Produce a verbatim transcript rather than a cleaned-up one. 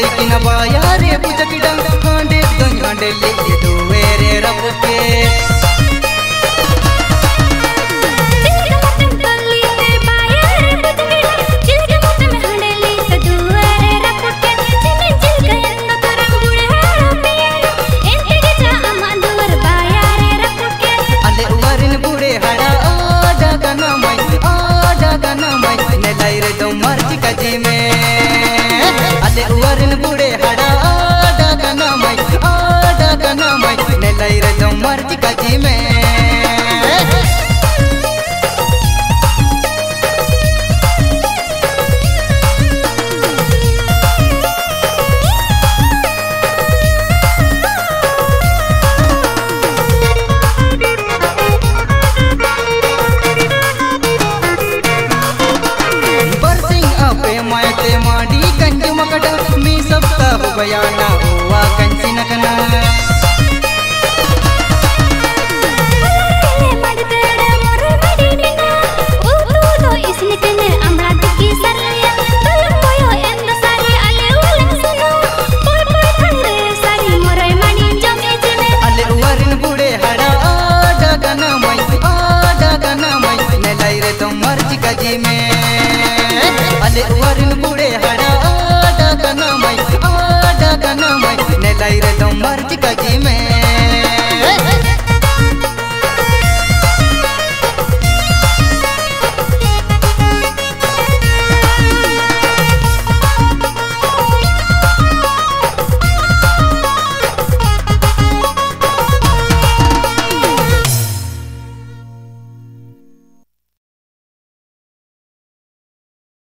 कि न बाया रे बुझकी डंग कांडे डंग कांडे लेके दोए रे रब के। बयाना